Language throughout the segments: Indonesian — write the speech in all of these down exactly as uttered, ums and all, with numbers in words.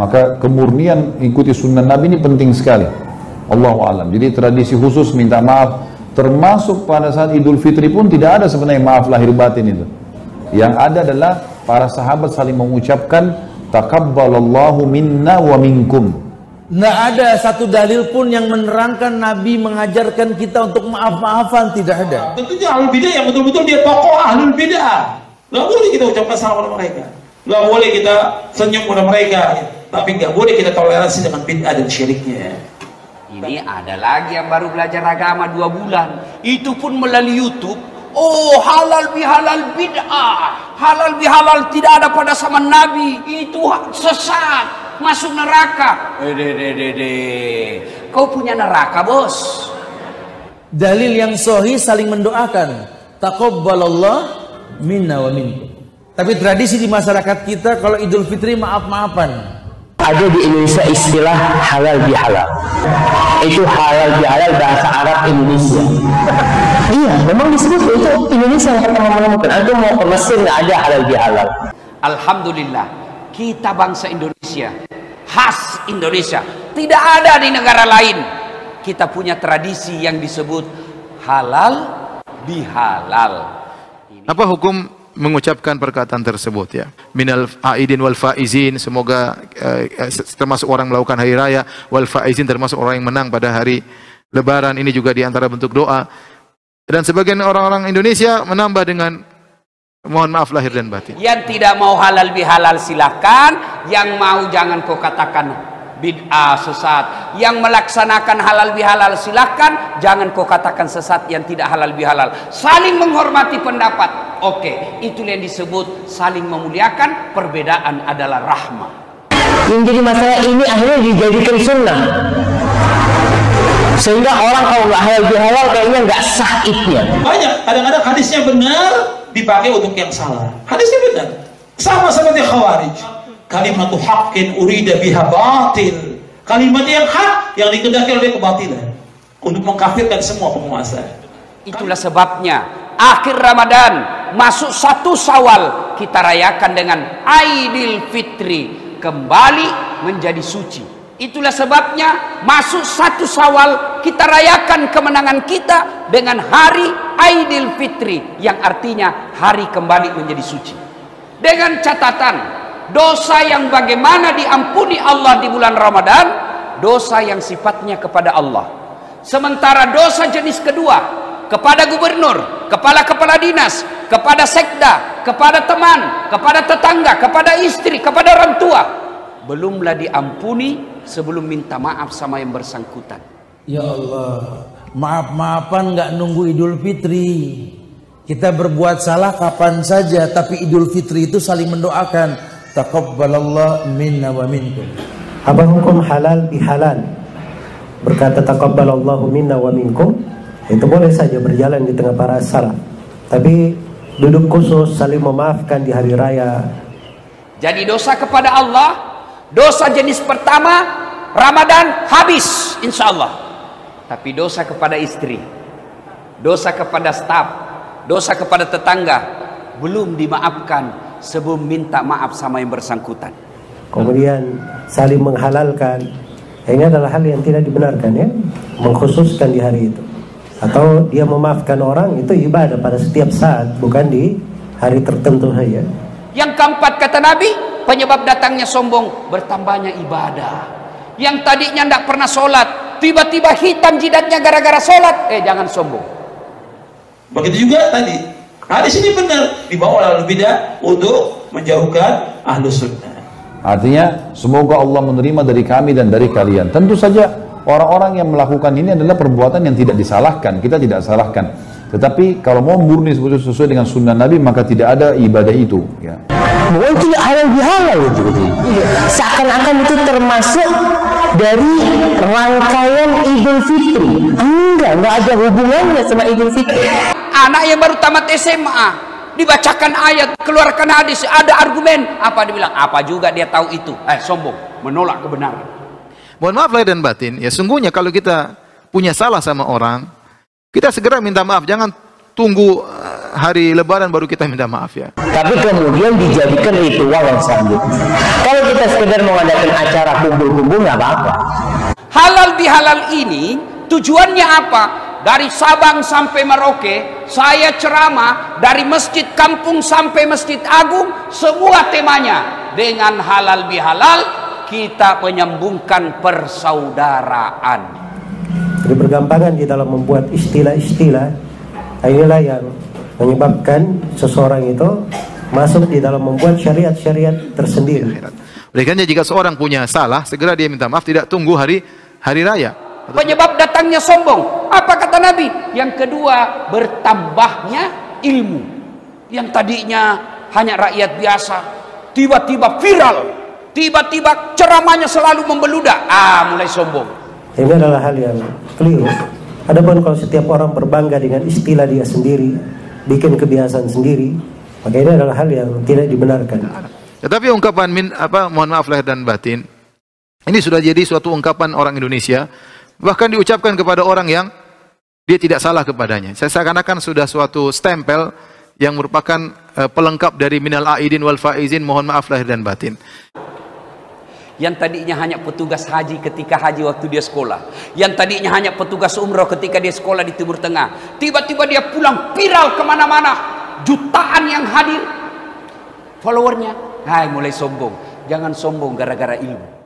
Maka kemurnian ikuti sunnah Nabi ini penting sekali. Allahu'alam. Jadi tradisi khusus minta maaf, termasuk pada saat Idul Fitri pun tidak ada sebenarnya maaf lahir batin itu. Yang ada adalah para sahabat saling mengucapkan takabbalallahu minna wa minkum. Nggak ada satu dalil pun yang menerangkan Nabi mengajarkan kita untuk maaf-maafan, tidak ada. Tentunya ahlul bid'ah yang betul-betul dia tokoh ahlul bid'ah. Nggak boleh kita ucapkan salam kepada mereka, nggak boleh kita senyum kepada mereka, tapi nggak boleh kita toleransi dengan bid'ah dan syiriknya. Ini ada lagi yang baru belajar agama dua bulan, itu pun melalui YouTube. Oh, halal bihalal bid'ah, halal bihalal tidak ada pada sama Nabi, itu sesat, masuk neraka. Dede, kau punya neraka, bos. Dalil yang sahih saling mendoakan, takabbalallahu minna wa minkum. Tapi tradisi di masyarakat kita kalau Idul Fitri maaf-maafan. Ada di Indonesia istilah halal bihalal. Itu halal bihalal bahasa Arab Indonesia. Iya, memang disebut itu Indonesia yang pertama menemukan. Ada mau ke Mesir nggak ada halal bihalal. Alhamdulillah, kita bangsa Indonesia, khas Indonesia, tidak ada di negara lain. Kita punya tradisi yang disebut halal bihalal. Apa hukum mengucapkan perkataan tersebut, ya? Minal aidin wal faizin, semoga eh, termasuk orang melakukan hari raya, wal faizin termasuk orang yang menang pada hari lebaran, ini juga diantara bentuk doa. Dan sebagian orang-orang Indonesia menambah dengan mohon maaf lahir dan batin. Yang tidak mau halal bihalal silahkan, yang mau jangan kau katakan bid'ah sesat, yang melaksanakan halal bihalal silahkan, jangan kau katakan sesat yang tidak halal bihalal. Saling menghormati pendapat. Oke, itulah yang disebut saling memuliakan. Perbedaan adalah rahmah. Yang jadi masalah ini akhirnya dijadikan sunnah, sehingga orang kalau nggak halal bihalal kayaknya nggak sah idnya. Banyak, kadang-kadang hadisnya benar dipakai untuk yang salah. Hadisnya benar, sama seperti khawarij. Kalimatuhakkin urida biha batil, kalimat yang hak yang dikehendaki oleh kebatilan untuk mengkafirkan semua penguasa. Itulah sebabnya akhir Ramadan masuk satu Syawal kita rayakan dengan Aidil Fitri, kembali menjadi suci. Itulah sebabnya masuk satu Syawal kita rayakan kemenangan kita dengan hari Aidil Fitri, yang artinya hari kembali menjadi suci. Dengan catatan dosa yang bagaimana diampuni Allah di bulan Ramadan, dosa yang sifatnya kepada Allah. Sementara dosa jenis kedua kepada gubernur, kepala-kepala dinas, kepada sekda, kepada teman, kepada tetangga, kepada istri, kepada orang tua, belumlah diampuni sebelum minta maaf sama yang bersangkutan. Ya Allah, maaf-maafan nggak nunggu Idul Fitri. Kita berbuat salah kapan saja, tapi Idul Fitri itu saling mendoakan. Takabbalallahu minna wa minkum. Apa hukum halal bihalal? Berkata takabbalallahu minna wa minkum, itu boleh saja berjalan di tengah para asara, tapi duduk khusus saling memaafkan di hari raya. Jadi dosa kepada Allah, dosa jenis pertama Ramadan habis insya Allah. Tapi dosa kepada istri, dosa kepada staf, dosa kepada tetangga belum dimaafkan sebelum minta maaf sama yang bersangkutan. Kemudian saling menghalalkan, ini adalah hal yang tidak dibenarkan, ya, mengkhususkan di hari itu. Atau dia memaafkan orang itu ibadah pada setiap saat, bukan di hari tertentu saja. Yang keempat kata Nabi, penyebab datangnya sombong bertambahnya ibadah. Yang tadinya tidak pernah sholat, tiba-tiba hitam jidatnya gara-gara sholat. Eh, jangan sombong. Begitu juga tadi, hadis ini benar dibawa ahlul bid'ah untuk menjauhkan ahlus sunnah. Artinya semoga Allah menerima dari kami dan dari kalian. Tentu saja orang-orang yang melakukan ini adalah perbuatan yang tidak disalahkan, kita tidak salahkan. Tetapi kalau mau murni sesuai dengan sunnah Nabi, maka tidak ada ibadah itu. Ya. Itu halal bihalal itu. Seakan-akan itu termasuk dari rangkaian Idul Fitri. Enggak, enggak ada hubungannya sama Idul Fitri. Anak yang baru tamat S M A, dibacakan ayat, keluarkan hadis, ada argumen. Apa dibilang? Apa juga dia tahu itu? Eh, sombong, menolak kebenaran. Mohon maaf lahir dan batin, ya sungguhnya kalau kita punya salah sama orang, kita segera minta maaf, jangan tunggu hari lebaran baru kita minta maaf ya. Tapi kemudian dijadikan ritual yang selanjutnya. Kalau kita sekedar mengadakan acara kumpul-kumpul nggak apa-apa. Halal bihalal ini tujuannya apa? Dari Sabang sampai Merauke, saya ceramah dari masjid kampung sampai masjid agung, semua temanya dengan halal bihalal kita menyambungkan persaudaraan. Jadi bergampangan di dalam membuat istilah-istilah, inilah yang menyebabkan seseorang itu masuk di dalam membuat syariat-syariat tersendiri. Berikannya jika seorang punya salah, segera dia minta maaf, tidak tunggu hari hari raya. Penyebab datangnya sombong. Apa kata Nabi? Yang kedua, bertambahnya ilmu. Yang tadinya hanya rakyat biasa, tiba-tiba viral, tiba-tiba ceramahnya selalu membeludak. Ah, mulai sombong. Ini adalah hal yang keliru. Adapun kalau setiap orang berbangga dengan istilah dia sendiri, bikin kebiasaan sendiri, maka ini adalah hal yang tidak dibenarkan. Tetapi ungkapan min apa mohon maaf lahir dan batin ini sudah jadi suatu ungkapan orang Indonesia. Bahkan diucapkan kepada orang yang dia tidak salah kepadanya. Saya seakan-akan sudah suatu stempel yang merupakan uh, pelengkap dari minal aidin wal faizin, mohon maaf lahir dan batin. Yang tadinya hanya petugas haji ketika haji waktu dia sekolah. Yang tadinya hanya petugas umroh ketika dia sekolah di Timur Tengah. Tiba-tiba dia pulang viral kemana-mana. Jutaan yang hadir. Followernya. Hai mulai sombong. Jangan sombong gara-gara ilmu.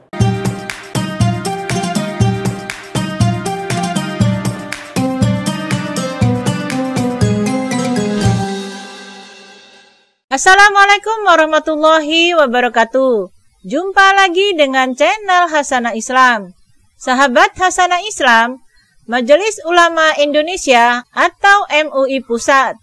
Assalamualaikum warahmatullahi wabarakatuh. Jumpa lagi dengan channel Hasanah Islam. Sahabat Hasanah Islam, Majelis Ulama Indonesia atau M U I Pusat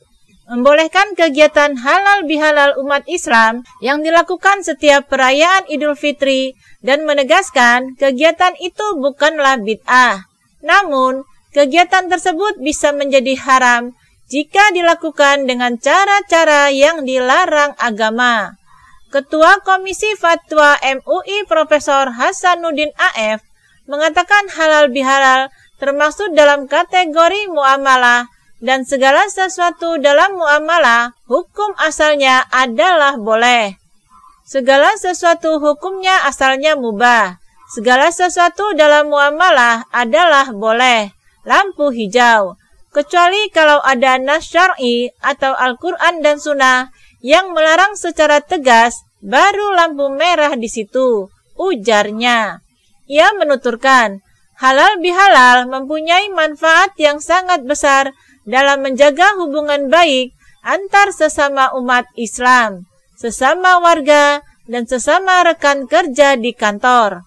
membolehkan kegiatan halal bihalal umat Islam yang dilakukan setiap perayaan Idul Fitri dan menegaskan kegiatan itu bukanlah bid'ah. Namun, kegiatan tersebut bisa menjadi haram jika dilakukan dengan cara-cara yang dilarang agama. Ketua Komisi Fatwa M U I Profesor Hasanuddin A F mengatakan halal bihalal termasuk dalam kategori muamalah dan segala sesuatu dalam muamalah hukum asalnya adalah boleh. Segala sesuatu hukumnya asalnya mubah. Segala sesuatu dalam muamalah adalah boleh. Lampu hijau. Kecuali kalau ada nas syar'i atau Al-Quran dan Sunnah yang melarang secara tegas, baru lampu merah di situ, ujarnya. Ia menuturkan, halal bihalal mempunyai manfaat yang sangat besar dalam menjaga hubungan baik antar sesama umat Islam, sesama warga, dan sesama rekan kerja di kantor.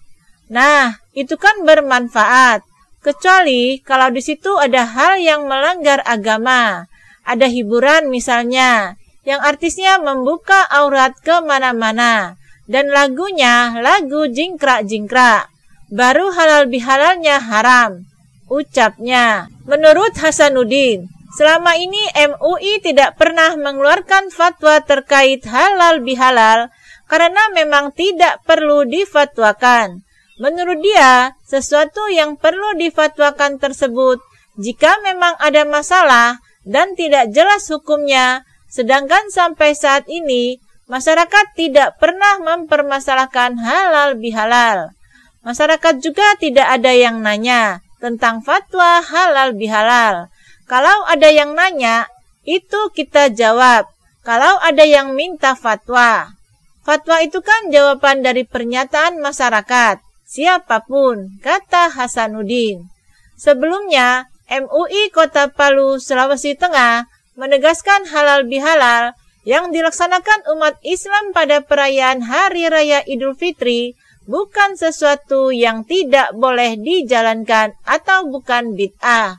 Nah, itu kan bermanfaat. Kecuali kalau di situ ada hal yang melanggar agama. Ada hiburan misalnya, yang artisnya membuka aurat kemana-mana, dan lagunya lagu jingkrak-jingkrak. Baru halal bihalalnya haram, ucapnya. Menurut Hasanuddin, selama ini M U I tidak pernah mengeluarkan fatwa terkait halal bihalal karena memang tidak perlu difatwakan. Menurut dia, sesuatu yang perlu difatwakan tersebut jika memang ada masalah dan tidak jelas hukumnya, sedangkan sampai saat ini masyarakat tidak pernah mempermasalahkan halal bihalal. Masyarakat juga tidak ada yang nanya tentang fatwa halal bihalal. Kalau ada yang nanya, itu kita jawab. Kalau ada yang minta fatwa, fatwa itu kan jawaban dari pernyataan masyarakat. Siapapun, kata Hasanuddin. Sebelumnya, M U I Kota Palu, Sulawesi Tengah menegaskan halal bihalal yang dilaksanakan umat Islam pada perayaan Hari Raya Idul Fitri bukan sesuatu yang tidak boleh dijalankan atau bukan bid'ah.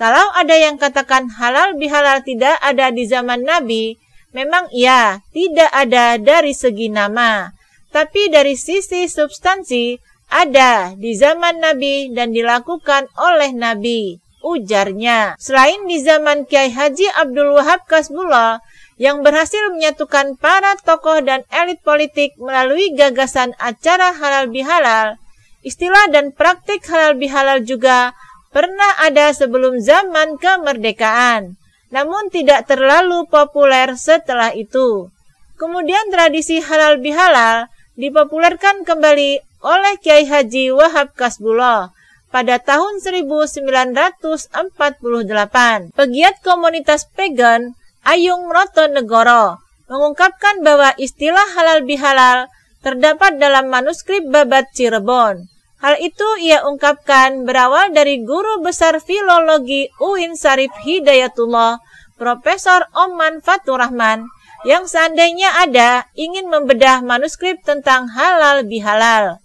Kalau ada yang katakan halal bihalal tidak ada di zaman Nabi, memang iya, tidak ada dari segi nama. Tapi dari sisi substansi, ada di zaman Nabi dan dilakukan oleh Nabi, ujarnya. Selain di zaman Kiai Haji Abdul Wahab Kasbullah yang berhasil menyatukan para tokoh dan elit politik melalui gagasan acara halal bihalal, istilah dan praktik halal bihalal juga pernah ada sebelum zaman kemerdekaan. namun tidak terlalu populer setelah itu. Kemudian tradisi halal bihalal dipopulerkan kembali oleh Kiai Haji Wahab Kasbullah pada tahun seribu sembilan ratus empat puluh delapan. Pegiat komunitas pagan Ayung Rotonegoro mengungkapkan bahwa istilah halal bihalal terdapat dalam manuskrip Babat Cirebon. Hal itu ia ungkapkan berawal dari guru besar filologi U I N Syarif Hidayatullah, Profesor Oman Faturrahman, yang seandainya ada ingin membedah manuskrip tentang halal bihalal.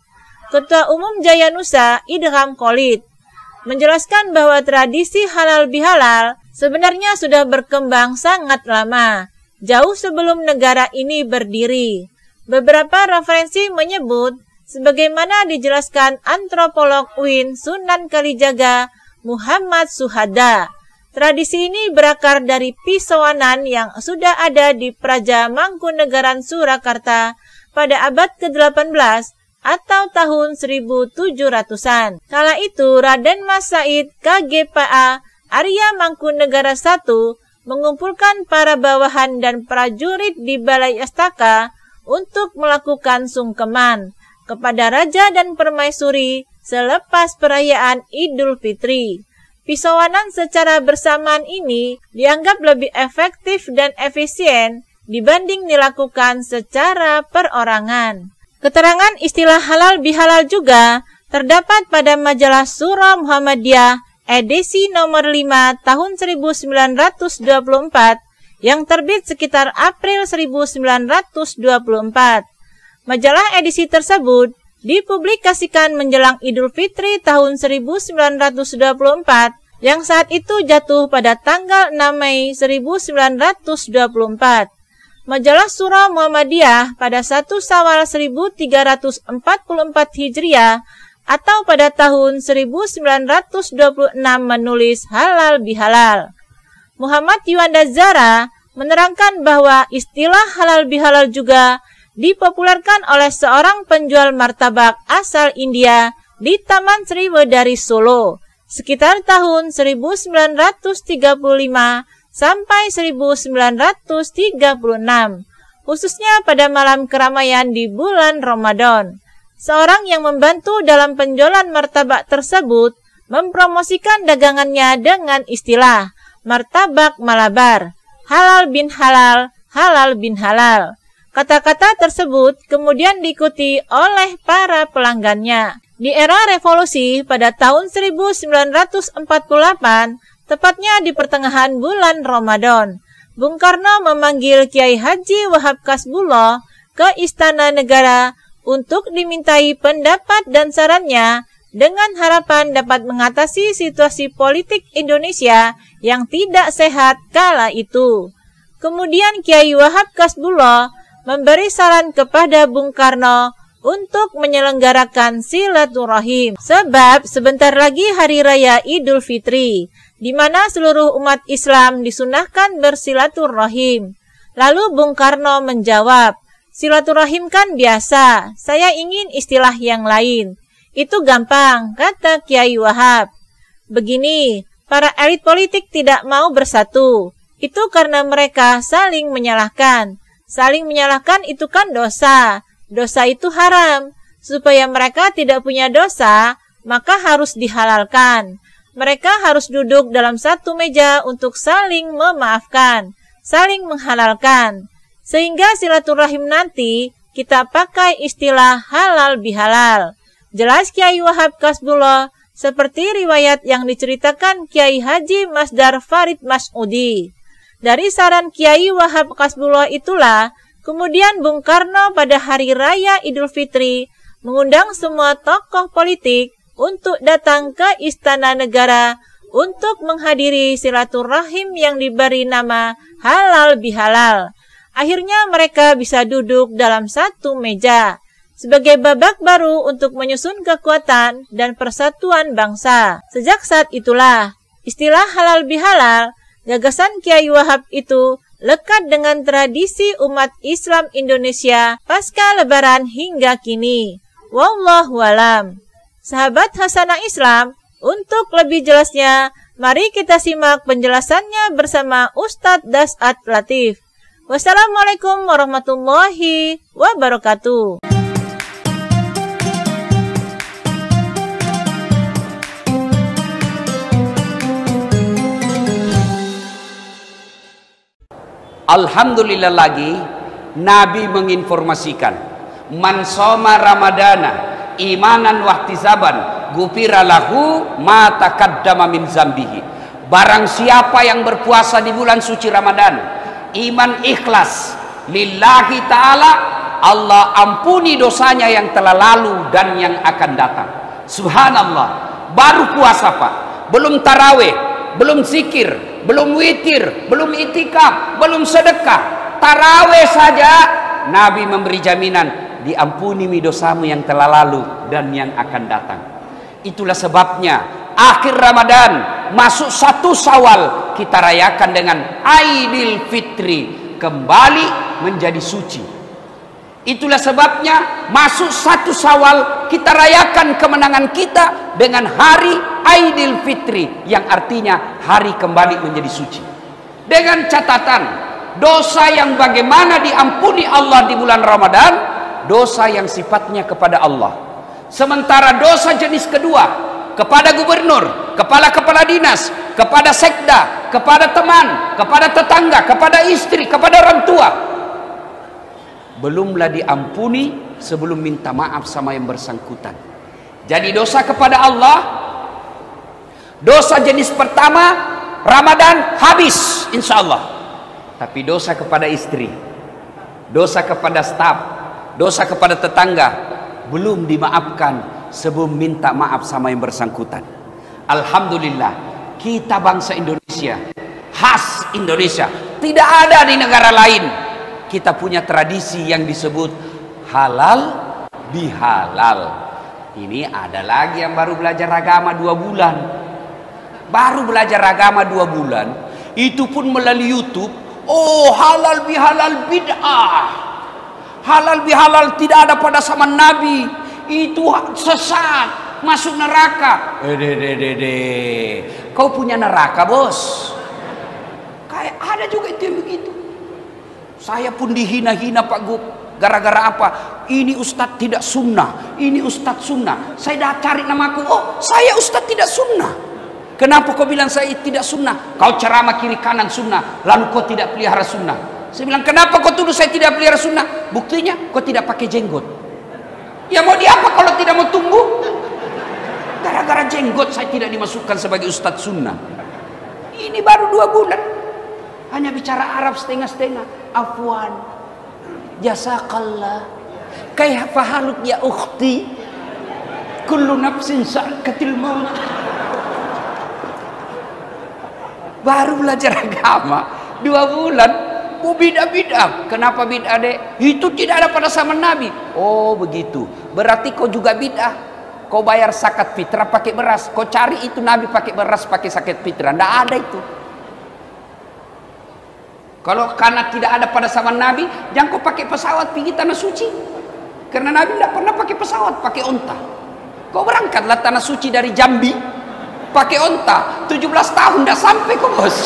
Ketua Umum Jayanusa Idham Khalid menjelaskan bahwa tradisi halal bihalal sebenarnya sudah berkembang sangat lama, jauh sebelum negara ini berdiri. Beberapa referensi menyebut, sebagaimana dijelaskan antropolog U I N Sunan Kalijaga Muhammad Suhada, tradisi ini berakar dari pisoanan yang sudah ada di Praja Mangkunegaran Surakarta pada abad ke delapan belas atau tahun seribu tujuh ratusan. Kala itu Raden Mas Said K G P A Arya Mangkunegara satu mengumpulkan para bawahan dan prajurit di Balai Astaka untuk melakukan sungkeman kepada raja dan permaisuri selepas perayaan Idul Fitri. Pisowanan secara bersamaan ini dianggap lebih efektif dan efisien dibanding dilakukan secara perorangan. Keterangan istilah halal bihalal juga terdapat pada majalah Suara Muhammadiyah edisi nomor lima tahun seribu sembilan ratus dua puluh empat yang terbit sekitar April seribu sembilan ratus dua puluh empat. Majalah edisi tersebut dipublikasikan menjelang Idul Fitri tahun seribu sembilan ratus dua puluh empat yang saat itu jatuh pada tanggal enam Mei seribu sembilan ratus dua puluh empat. Majalah Suara Muhammadiyah pada satu Syawal seribu tiga ratus empat puluh empat Hijriah atau pada tahun seribu sembilan ratus dua puluh enam menulis halal bihalal. Muhammad Yuanda Zara menerangkan bahwa istilah halal bihalal juga dipopulerkan oleh seorang penjual martabak asal India di Taman Sriwedari Solo sekitar tahun seribu sembilan ratus tiga puluh lima sampai seribu sembilan ratus tiga puluh enam, khususnya pada malam keramaian di bulan Ramadan. Seorang yang membantu dalam penjualan martabak tersebut mempromosikan dagangannya dengan istilah martabak Malabar, halal bin halal, halal bin halal. Kata-kata tersebut kemudian diikuti oleh para pelanggannya. Di era revolusi pada tahun seribu sembilan ratus empat puluh delapan, tepatnya di pertengahan bulan Ramadan, Bung Karno memanggil Kiai Haji Wahab Kasbullah ke Istana Negara untuk dimintai pendapat dan sarannya dengan harapan dapat mengatasi situasi politik Indonesia yang tidak sehat kala itu. Kemudian Kiai Wahab Kasbullah memberi saran kepada Bung Karno untuk menyelenggarakan silaturahim. Sebab sebentar lagi Hari Raya Idul Fitri, di mana seluruh umat Islam disunahkan bersilaturahim. Lalu Bung Karno menjawab, silaturahim kan biasa, saya ingin istilah yang lain. Itu gampang, kata Kiai Wahab. Begini, para elit politik tidak mau bersatu. Itu karena mereka saling menyalahkan. Saling menyalahkan itu kan dosa. Dosa itu haram. Supaya mereka tidak punya dosa, maka harus dihalalkan. Mereka harus duduk dalam satu meja untuk saling memaafkan, saling menghalalkan. Sehingga silaturahim nanti kita pakai istilah halal bihalal. Jelas Kiai Wahab Kasbullah, seperti riwayat yang diceritakan Kiai Haji Masdar Farid Mas'udi. Dari saran Kiai Wahab Kasbullah itulah, kemudian Bung Karno pada Hari Raya Idul Fitri mengundang semua tokoh politik untuk datang ke Istana Negara untuk menghadiri silaturahim yang diberi nama halal bihalal. Akhirnya mereka bisa duduk dalam satu meja sebagai babak baru untuk menyusun kekuatan dan persatuan bangsa. Sejak saat itulah, istilah halal bihalal, gagasan Kiai Wahab itu lekat dengan tradisi umat Islam Indonesia pasca Lebaran hingga kini. Wallahu alam. Sahabat Hasanah Islam, Untuk lebih jelasnya, mari kita simak penjelasannya bersama Ustadz Dasat Latif. Wassalamualaikum warahmatullahi wabarakatuh. Alhamdulillah lagi Nabi menginformasikan, man shoma Ramadana imanan wahtisaban gufira lahu ma taqaddama min zambihi. Barang siapa yang berpuasa di bulan suci Ramadan iman ikhlas lillahi ta'ala, Allah ampuni dosanya yang telah lalu dan yang akan datang. Subhanallah, baru puasa Pak, belum taraweh, belum zikir, belum witir, belum itikaf, belum sedekah. Taraweh saja Nabi memberi jaminan diampuni dosamu yang telah lalu dan yang akan datang. Itulah sebabnya akhir Ramadan masuk satu Syawal kita rayakan dengan Aidil Fitri, kembali menjadi suci. Itulah sebabnya masuk satu Syawal kita rayakan kemenangan kita dengan hari Aidil Fitri, yang artinya hari kembali menjadi suci. Dengan catatan dosa yang bagaimana diampuni Allah di bulan Ramadan, dosa yang sifatnya kepada Allah. Sementara dosa jenis kedua kepada gubernur, kepala-kepala dinas, kepada sekda, kepada teman, kepada tetangga, kepada istri, kepada orang tua, belumlah diampuni sebelum minta maaf sama yang bersangkutan. Jadi dosa kepada Allah, dosa jenis pertama Ramadan habis insya Allah. Tapi dosa kepada istri, dosa kepada staf, dosa kepada tetangga belum dimaafkan sebelum minta maaf sama yang bersangkutan. Alhamdulillah, kita bangsa Indonesia, khas Indonesia, tidak ada di negara lain. Kita punya tradisi yang disebut halal bihalal. Ini ada lagi yang baru belajar agama dua bulan. Baru belajar agama dua bulan, itu pun melalui YouTube. Oh, halal bihalal bid'ah. Halal bihalal tidak ada pada zaman Nabi, itu sesat, masuk neraka. Dede, kau punya neraka bos. Kayak ada juga itu yang begitu. Saya pun dihina-hina Pak Gub, gara-gara apa? Ini Ustadz tidak sunnah, ini Ustadz sunnah. Saya dah cari namaku, oh saya Ustadz tidak sunnah. Kenapa kau bilang saya tidak sunnah? Kau ceramah kiri kanan sunnah, lalu kau tidak pelihara sunnah. Saya bilang, kenapa kau tuduh saya tidak pelihara sunnah? Buktinya kau tidak pakai jenggot. Ya mau diapa kalau tidak mau tunggu? Gara-gara jenggot saya tidak dimasukkan sebagai ustadz sunnah. Ini baru dua bulan. Hanya bicara Arab setengah-setengah. Afwan. Jazakallah. Kaifa haluk ya ukhti. Kullu nafsin sa'katil maut. Baru belajar agama dua bulan. Oh bid'ah-bid'ah. Kenapa bid'ah dek? Itu tidak ada pada zaman Nabi. Oh begitu. Berarti kau juga bid'ah. Kau bayar zakat fitrah pakai beras. Kau cari itu Nabi pakai beras, pakai zakat fitrah. Tidak ada itu. Kalau karena tidak ada pada zaman Nabi, jangan kau pakai pesawat pergi tanah suci. Karena Nabi tidak pernah pakai pesawat, pakai onta. Kau berangkatlah tanah suci dari Jambi pakai onta. tujuh belas tahun tidak sampai kau bos.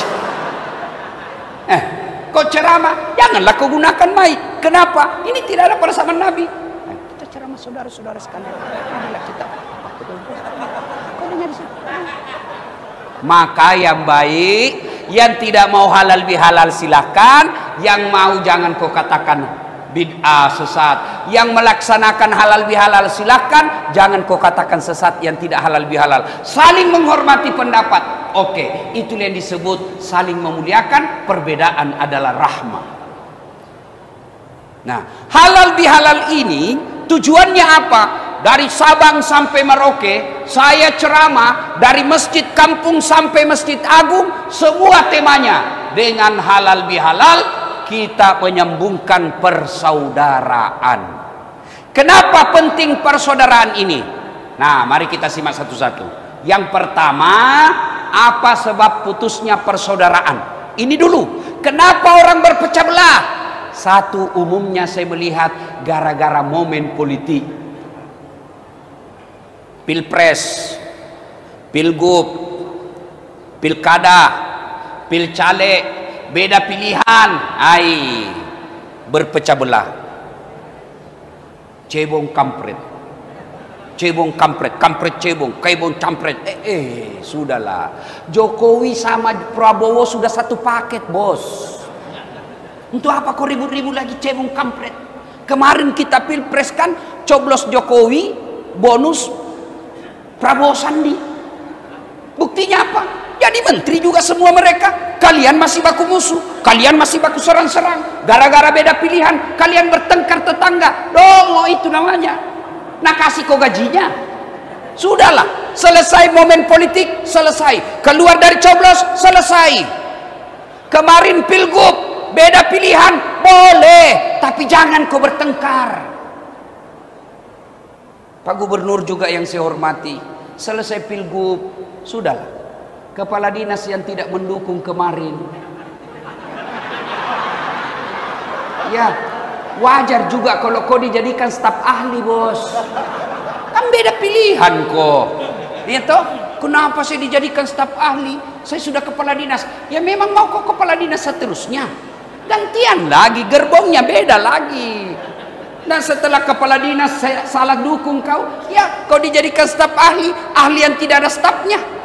Eh. Kau ceramah, janganlah kau gunakan mic. Kenapa? Ini tidak ada pada zaman Nabi. Nah, kita ceramah saudara-saudara sekalian. Inilah kita. Kau dengar di situ. Maka yang baik, yang tidak mau halal bihalal silahkan. Yang mau jangan kau katakan bid'ah sesat. Yang melaksanakan halal bihalal silahkan. Jangan kau katakan sesat yang tidak halal bihalal. Saling menghormati pendapat. Oke, itu yang disebut saling memuliakan. Perbedaan adalah rahmah. Nah, halal bihalal ini tujuannya apa? Dari Sabang sampai Merauke, saya ceramah dari masjid kampung sampai masjid agung, semua temanya dengan halal bihalal kita menyambungkan persaudaraan. Kenapa penting persaudaraan ini? Nah, mari kita simak satu-satu. Yang pertama, apa sebab putusnya persaudaraan? Ini dulu, kenapa orang berpecah belah? Satu, umumnya saya melihat gara-gara momen politik. Pilpres, pilgub, pilkada, pilcaleg, beda pilihan, ai berpecah belah, cebong kampret, cebong kampret, kampret cebong, cebong campret. Eh, eh sudahlah. Jokowi sama Prabowo sudah satu paket, bos. Untuk apa kau ribut-ribut lagi cebong kampret? Kemarin kita pilpres kan coblos Jokowi, bonus Prabowo Sandi. Buktinya apa? Jadi menteri juga semua mereka. Kalian masih baku musuh, kalian masih baku serang-serang. Gara-gara beda pilihan, kalian bertengkar tetangga. Dongo itu namanya. Nah, kasih kau gajinya. Sudahlah, selesai momen politik, selesai. Keluar dari coblos, selesai. Kemarin pilgub, beda pilihan, boleh. Tapi jangan kau bertengkar. Pak Gubernur juga yang saya hormati, selesai pilgub, sudahlah. Kepala dinas yang tidak mendukung kemarin, ya wajar juga kalau kau dijadikan staf ahli, bos. Kan beda pilihan kok. Ya toh, kenapa saya dijadikan staf ahli? Saya sudah kepala dinas. Ya memang mau kok kepala dinas seterusnya. Gantian lagi, gerbongnya beda lagi. Dan setelah kepala dinas saya salah dukung kau, ya kau dijadikan staf ahli, ahli yang tidak ada stafnya.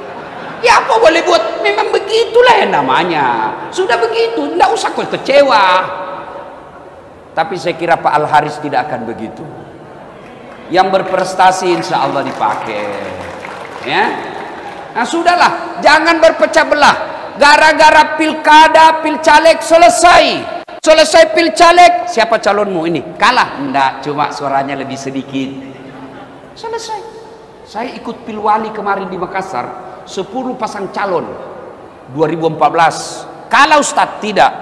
Ya apa boleh buat, memang begitulah yang namanya. Sudah begitu, tidak usah kau kecewa. Tapi saya kira Pak Al Haris tidak akan begitu. Yang berprestasi insya Allah dipakai. Ya, nah sudahlah, jangan berpecah belah. Gara-gara pilkada, pilcaleg selesai. Selesai pilcaleg, siapa calonmu ini? Kalah? Enggak, cuma suaranya lebih sedikit. Selesai. Saya ikut pilwali kemarin di Makassar, sepuluh pasang calon dua ribu empat belas. Kalah Ustadz? Tidak,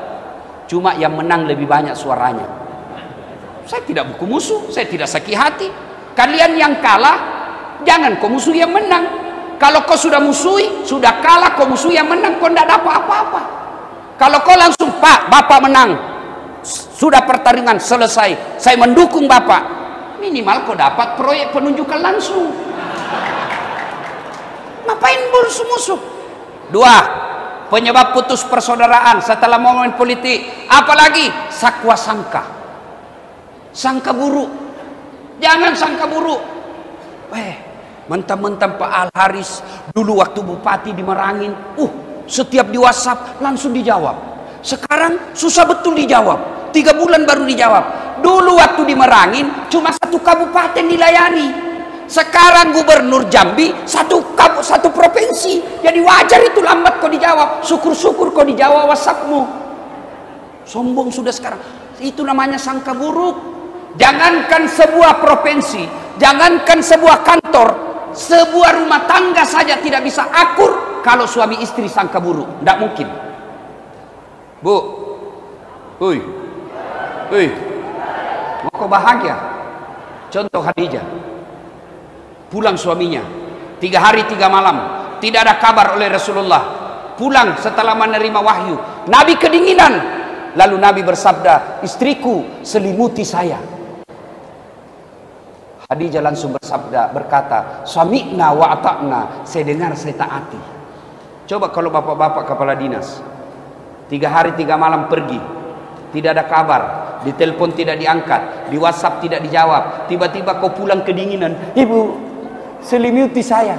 cuma yang menang lebih banyak suaranya. Saya tidak buku musuh, saya tidak sakit hati. Kalian yang kalah, jangan kau musuh yang menang. Kalau kau sudah musuhi, sudah kalah kau musuh yang menang, kau tidak dapat apa-apa. Kalau kau langsung, Pak, Bapak menang, sudah pertarungan selesai, saya mendukung Bapak, minimal kau dapat proyek penunjukan langsung. Ngapain musuh-musuh? Dua, penyebab putus persaudaraan setelah momen politik, apalagi sakwa sangka, sangka buruk. Jangan sangka buruk. Eh, mentang-mentang Pak Al Haris dulu waktu bupati di Merangin, uh, setiap di WhatsApp langsung dijawab. Sekarang susah betul dijawab, tiga bulan baru dijawab. Dulu waktu di Merangin cuma satu kabupaten dilayani, sekarang gubernur Jambi satu kabu, satu provinsi. Jadi wajar itu lambat kau dijawab. Syukur-syukur kau dijawab WhatsAppmu. Sombong sudah sekarang. Itu namanya sangka buruk. Jangankan sebuah provinsi, jangankan sebuah kantor, sebuah rumah tangga saja tidak bisa akur kalau suami istri sangka buruk. Tidak mungkin. Bu, ui, ui, mau kau bahagia? Contoh Khadijah, pulang suaminya, tiga hari tiga malam, tidak ada kabar oleh Rasulullah. Pulang setelah menerima wahyu, Nabi kedinginan, lalu Nabi bersabda, istriku selimuti saya. Khadijah langsung bersabda, berkata, sami'na wa ata'na, saya dengar, saya taati. Coba kalau bapak-bapak kepala dinas, tiga hari tiga malam pergi, tidak ada kabar, di telepon tidak diangkat, di WhatsApp tidak dijawab, tiba-tiba kau pulang kedinginan, ibu selimuti saya.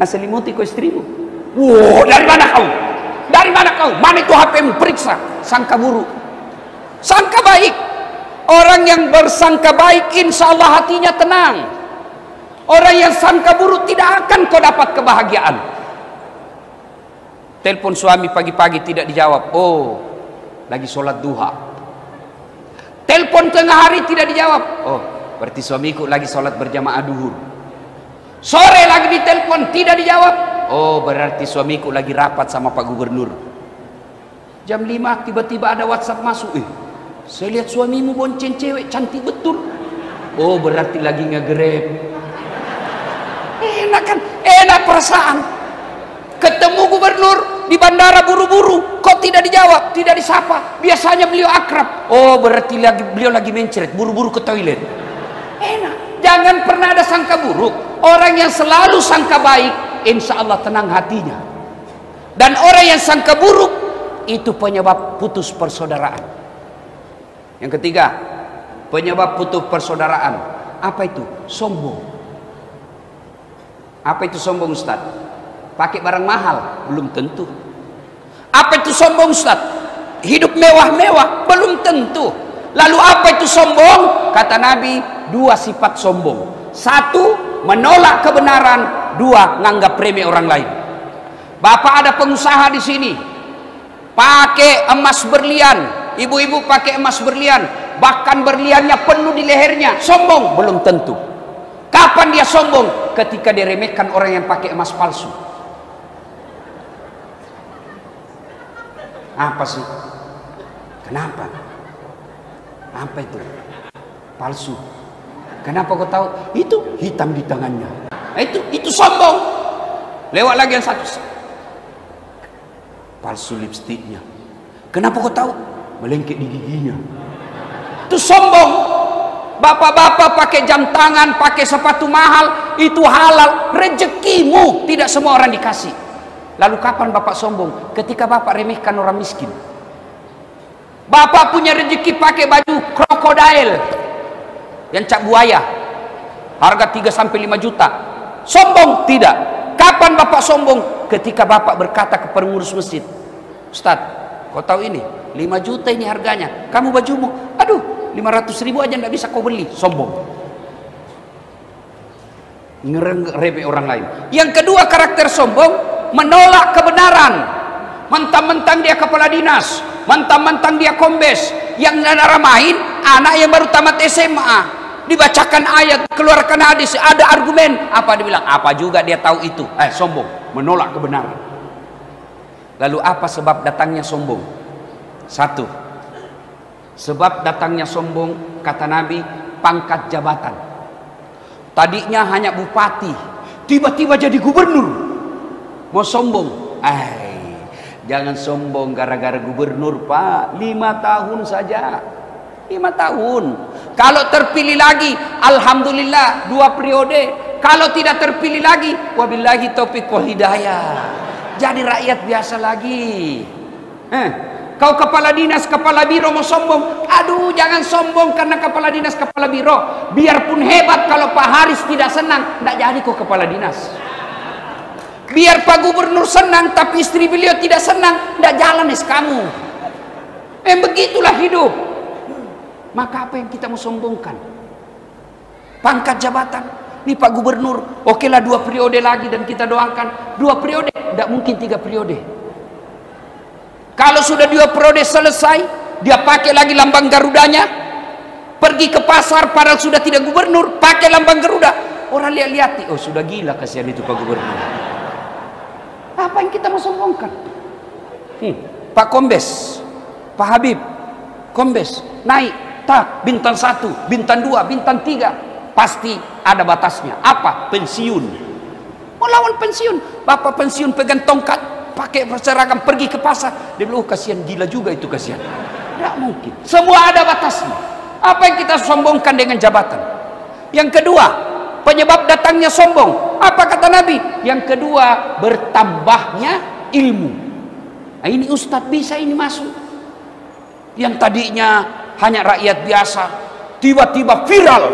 Nah, selimuti kau istrimu. Wow, dari mana kau? Dari mana kau? Mana itu H P-mu? Periksa. Sangka buruk, sangka baik. Orang yang bersangka baik insya Allah hatinya tenang. Orang yang sangka buruk tidak akan kau dapat kebahagiaan. Telepon suami pagi-pagi tidak dijawab, oh lagi sholat duha. Telepon tengah hari tidak dijawab, oh berarti suamiku lagi sholat berjamaah duhur. Sore lagi ditelepon tidak dijawab, oh berarti suamiku lagi rapat sama Pak Gubernur. Jam lima tiba-tiba ada WhatsApp masuk, eh saya lihat suamimu bonceng cewek cantik betul, oh berarti lagi ngegrab. Enak kan, enak perasaan. Ketemu gubernur di bandara buru-buru, kok tidak dijawab, tidak disapa, biasanya beliau akrab, oh berarti lagi beliau lagi mencret, buru-buru ke toilet. Enak. Jangan pernah ada sangka buruk. Orang yang selalu sangka baik insya Allah tenang hatinya. Dan orang yang sangka buruk itu penyebab putus persaudaraan. Yang ketiga, penyebab putus persaudaraan apa itu? Sombong. Apa itu sombong, Ustaz? Pakai barang mahal? Belum tentu. Apa itu sombong, Ustaz? Hidup mewah-mewah? Belum tentu. Lalu apa itu sombong? Kata Nabi, dua sifat sombong. Satu, menolak kebenaran. Dua, nganggap remeh orang lain. Bapak ada pengusaha di sini, pakai emas berlian, ibu-ibu pakai emas berlian, bahkan berliannya penuh di lehernya. Sombong? Belum tentu. Kapan dia sombong? Ketika diremehkan orang yang pakai emas palsu. Apa sih? Kenapa? Apa itu? Palsu. Kenapa kau tahu? Itu hitam di tangannya. Itu itu sombong. Lewat lagi yang satu. Palsu lipstiknya. Kenapa kau tahu? Melengket di giginya. Itu sombong. Bapak-bapak pakai jam tangan, pakai sepatu mahal, itu halal. Rezekimu tidak semua orang dikasih. Lalu kapan bapak sombong? Ketika bapak remehkan orang miskin. Bapak punya rezeki pakai baju krokodil yang cap buaya, harga tiga sampai lima juta. Sombong? Tidak. Kapan bapak sombong? Ketika bapak berkata ke pengurus masjid, "Ustaz, kau tahu ini lima juta ini harganya. Kamu bajumu, aduh, lima ratus ribu aja nggak bisa kau beli." Sombong, ngeremeh orang lain. Yang kedua, karakter sombong, menolak kebenaran. Mentang-mentang dia kepala dinas, mentang-mentang dia kombes, yang naramain anak yang baru tamat S M A, dibacakan ayat, keluarkan hadis, ada argumen, apa dibilang, apa juga dia tahu itu. Eh, sombong, menolak kebenaran. Lalu apa sebab datangnya sombong? Satu, sebab datangnya sombong, kata Nabi, pangkat jabatan. Tadinya hanya bupati, tiba-tiba jadi gubernur. Mau sombong? Ay, jangan sombong gara-gara gubernur, Pak. Lima tahun saja. Lima tahun. Kalau terpilih lagi, alhamdulillah, dua periode. Kalau tidak terpilih lagi, wabillahi taufiq wal hidayah. Jadi rakyat biasa lagi. Eh. Kau kepala dinas, kepala biro mau sombong? Aduh, jangan sombong karena kepala dinas, kepala biro. Biarpun hebat, kalau Pak Haris tidak senang, tidak jadi kau kepala dinas. Biar Pak Gubernur senang, tapi istri beliau tidak senang, tidak jalan es kamu. Eh, begitulah hidup. Maka apa yang kita mau sombongkan? Pangkat jabatan. Ini Pak Gubernur, okelah dua periode lagi dan kita doakan. Dua periode, tidak mungkin tiga periode. Kalau sudah dua periode selesai, dia pakai lagi lambang Garudanya, pergi ke pasar, padahal sudah tidak gubernur, pakai lambang Garuda. Orang lihat-lihat, oh sudah gila, kasihan itu Pak Gubernur. Apa yang kita mau sombongkan? Hmm, Pak Kombes, Pak Habib, Kombes, naik, tak, bintang satu, bintang dua, bintang tiga, pasti ada batasnya. Apa? Pensiun. Mau lawan pensiun, bapak pensiun pegang tongkat, pakai perseragam, pergi ke pasar, dia bilang, oh kasihan, gila juga itu, kasihan. Tidak mungkin, semua ada batasnya. Apa yang kita sombongkan dengan jabatan? Yang kedua, penyebab datangnya sombong, apa kata Nabi? Yang kedua, bertambahnya ilmu. Nah, ini Ustadz bisa ini masuk, yang tadinya hanya rakyat biasa tiba-tiba viral,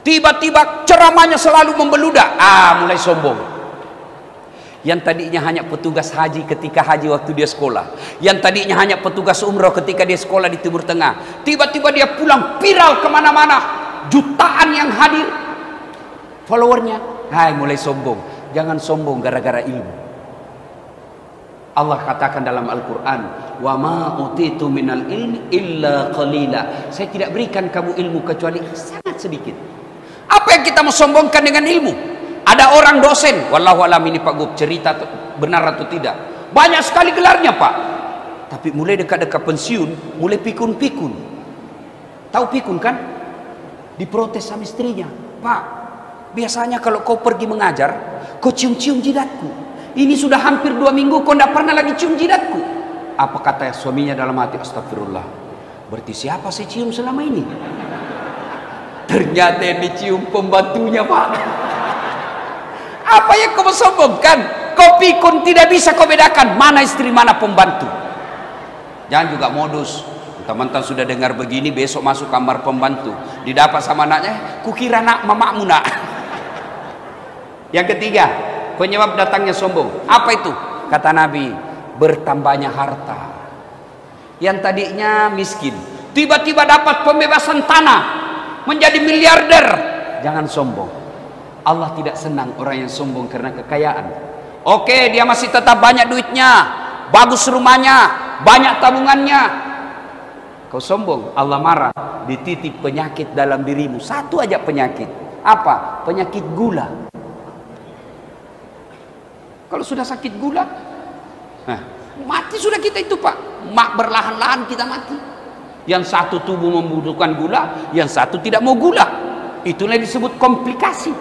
tiba-tiba ceramahnya selalu membeludak, ah mulai sombong. Yang tadinya hanya petugas haji ketika haji waktu dia sekolah, yang tadinya hanya petugas umroh ketika dia sekolah di Timur Tengah, tiba-tiba dia pulang viral kemana-mana, jutaan yang hadir followernya. Hai, mulai sombong. Jangan sombong gara-gara ilmu. Allah katakan dalam Al-Quran, wa ma utitu minal ilmi illa qalila, saya tidak berikan kamu ilmu kecuali sangat sedikit. Apa yang kita mau sombongkan dengan ilmu? Ada orang dosen, Allahu'alam ini Pak Gub, cerita benar atau tidak, banyak sekali gelarnya Pak, tapi mulai dekat-dekat pensiun, mulai pikun-pikun. Tahu pikun kan? Diprotes sama istrinya, "Pak, biasanya kalau kau pergi mengajar, kau cium-cium jidatku. Ini sudah hampir dua minggu kau tidak pernah lagi cium jidatku." Apa kata suaminya dalam hati? Astagfirullah, berarti siapa saya cium selama ini? Ternyata yang dicium pembantunya Pak. Apa yang kau sombongkan? Kau pikun tidak bisa kau bedakan mana istri mana pembantu. Jangan juga modus. Teman-teman sudah dengar begini, besok masuk kamar pembantu, didapat sama anaknya, kukira nak mamakmu nak. Yang ketiga, penyebab datangnya sombong. Apa itu? Kata Nabi, bertambahnya harta. Yang tadinya miskin, tiba-tiba dapat pembebasan tanah, menjadi miliarder. Jangan sombong. Allah tidak senang orang yang sombong karena kekayaan. Oke, dia masih tetap banyak duitnya, bagus rumahnya, banyak tabungannya. Kau sombong, Allah marah. Dititip penyakit dalam dirimu. Satu aja penyakit. Apa? Penyakit gula. Kalau sudah sakit gula, nah, mati sudah kita itu Pak. Mak berlahan-lahan kita mati. Yang satu tubuh membutuhkan gula, yang satu tidak mau gula. Itulah disebut komplikasi.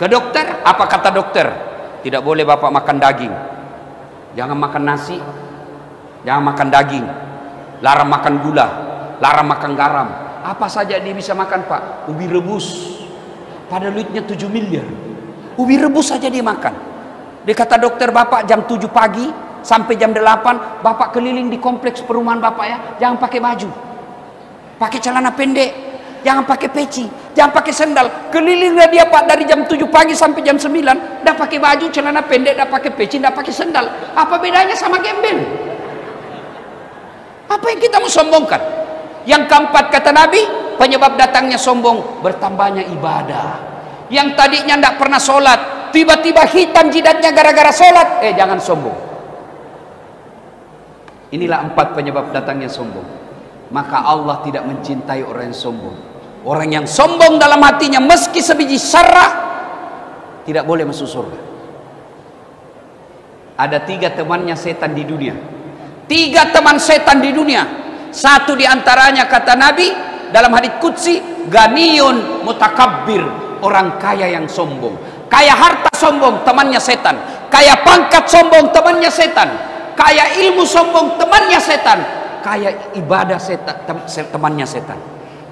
Ke dokter, apa kata dokter? Tidak boleh Bapak makan daging. Jangan makan nasi, jangan makan daging. Larang makan gula, larang makan garam. Apa saja dia bisa makan Pak. Ubi rebus, pada duitnya tujuh miliar. Ubi rebus saja dia makan. Dia kata dokter, Bapak jam tujuh pagi sampai jam delapan Bapak keliling di kompleks perumahan Bapak ya. Jangan pakai baju, pakai celana pendek, jangan pakai peci, jangan pakai sendal. Kelilinglah dia Pak dari jam tujuh pagi sampai jam sembilan. Dah pakai baju, celana pendek, dah pakai peci, dah pakai sendal. Apa bedanya sama gembel? Apa yang kita mau sombongkan? Yang keempat kata Nabi, penyebab datangnya sombong, bertambahnya ibadah. Yang tadinya tidak pernah sholat, tiba-tiba hitam jidatnya gara-gara sholat. Eh, jangan sombong. Inilah empat penyebab datangnya sombong. Maka Allah tidak mencintai orang yang sombong. Orang yang sombong dalam hatinya, meski sebiji sarah, tidak boleh masuk surga. Ada tiga temannya setan di dunia. Tiga teman setan di dunia. Satu diantaranya kata Nabi dalam hadits qudsi, ganiyun mutakabbir, orang kaya yang sombong. Kaya harta sombong, temannya setan. Kaya pangkat sombong, temannya setan. Kaya ilmu sombong, temannya setan. Kaya ibadah setan, tem temannya setan.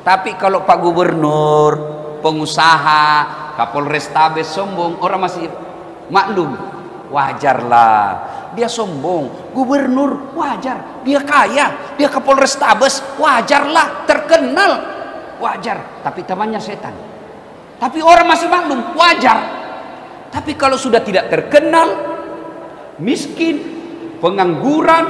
Tapi kalau Pak Gubernur, pengusaha, Kapolrestabes sombong, orang masih maklum, wajarlah. Dia sombong, gubernur wajar, dia kaya, dia Kapolrestabes wajarlah, terkenal wajar. Tapi temannya setan, tapi orang masih maklum wajar. Tapi kalau sudah tidak terkenal, miskin, pengangguran,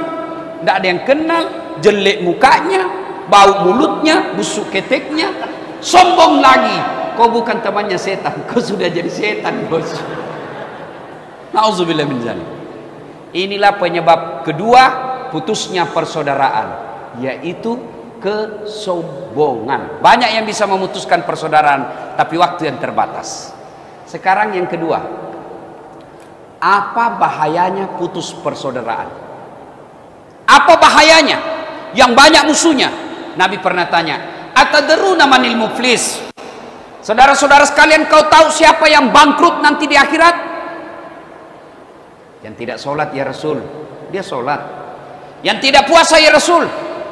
tidak ada yang kenal, jelek mukanya, bau mulutnya, busuk keteknya, sombong lagi. Kau bukan temannya setan, kau sudah jadi setan bos. Nauzubillah min dzalik. Inilah penyebab kedua putusnya persaudaraan, yaitu kesombongan. Banyak yang bisa memutuskan persaudaraan, tapi waktu yang terbatas. Sekarang yang kedua, apa bahayanya putus persaudaraan? Apa bahayanya? Yang banyak musuhnya. Nabi pernah tanya, atadruna manil muflis? Saudara-saudara sekalian, kau tahu siapa yang bangkrut nanti di akhirat? Yang tidak sholat ya Rasul, dia sholat. Yang tidak puasa ya Rasul,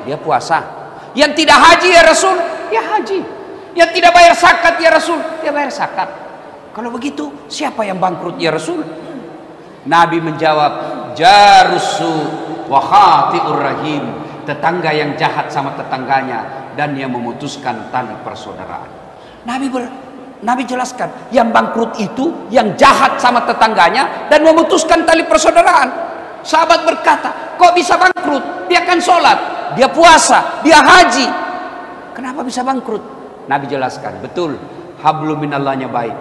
dia puasa. Yang tidak haji ya Rasul, dia haji. Yang tidak bayar zakat ya Rasul, dia bayar zakat. Kalau begitu, siapa yang bangkrut ya Rasul? Nabi menjawab, jarusu wa khati'ur rahim, tetangga yang jahat sama tetangganya dan yang memutuskan tali persaudaraan. Nabi ber Nabi jelaskan, yang bangkrut itu yang jahat sama tetangganya dan memutuskan tali persaudaraan. Sahabat berkata, kok bisa bangkrut? Dia kan sholat, dia puasa, dia haji, kenapa bisa bangkrut? Nabi jelaskan, betul, hablum minallahnya baik,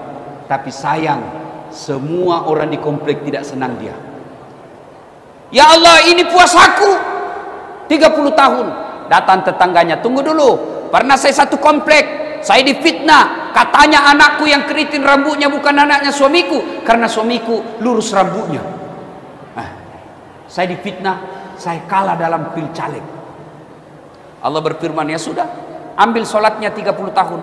tapi sayang semua orang di komplek tidak senang dia. Ya Allah, ini puasaku tiga puluh tahun. Datang tetangganya, tunggu dulu, pernah saya satu komplek, saya difitnah, katanya anakku yang keriting rambutnya bukan anaknya suamiku, karena suamiku lurus rambutnya. Nah, saya difitnah, saya kalah dalam pilcaleg. Allah berfirman, ya sudah, ambil sholatnya tiga puluh tahun.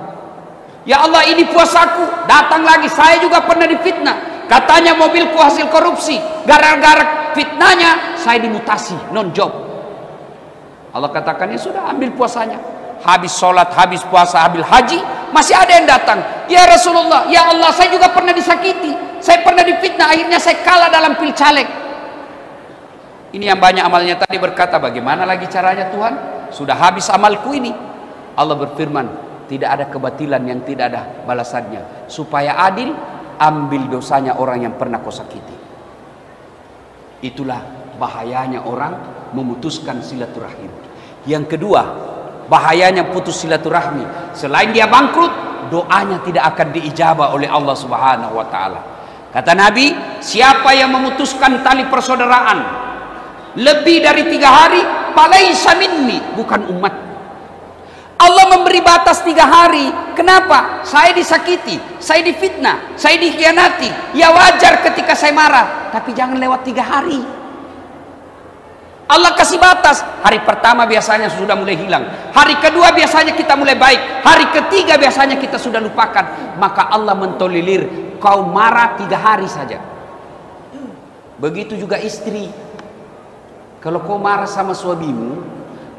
Ya Allah, ini puasaku. Datang lagi, saya juga pernah difitnah, katanya mobilku hasil korupsi. Gara-gara fitnahnya saya dimutasi, non job. Allah katakan, ya sudah, ambil puasanya. Habis sholat, habis puasa, habis haji, Masih ada yang datang, "Ya Rasulullah, ya Allah, saya juga pernah disakiti, saya pernah difitnah, akhirnya saya kalah dalam pilcaleg." Ini yang banyak amalnya tadi berkata, "Bagaimana lagi caranya Tuhan? Sudah habis amalku ini." Allah berfirman, tidak ada kebatilan yang tidak ada balasannya. Supaya adil, ambil dosanya orang yang pernah kau sakiti. Itulah bahayanya orang memutuskan silaturahim. Yang kedua, bahayanya putus silaturahmi. Selain dia bangkrut, doanya tidak akan diijabah oleh Allah Subhanahu wa Ta'ala. Kata Nabi, siapa yang memutuskan tali persaudaraan lebih dari tiga hari, falaisa minni, bukan umat. Allah memberi batas tiga hari. Kenapa? Saya disakiti, saya difitnah, saya dikhianati. Ya wajar ketika saya marah, tapi jangan lewat tiga hari. Allah kasih batas. Hari pertama biasanya sudah mulai hilang. Hari kedua biasanya kita mulai baik. Hari ketiga biasanya kita sudah lupakan. Maka Allah mentolilir, kau marah tiga hari saja. Begitu juga istri. Kalau kau marah sama suamimu,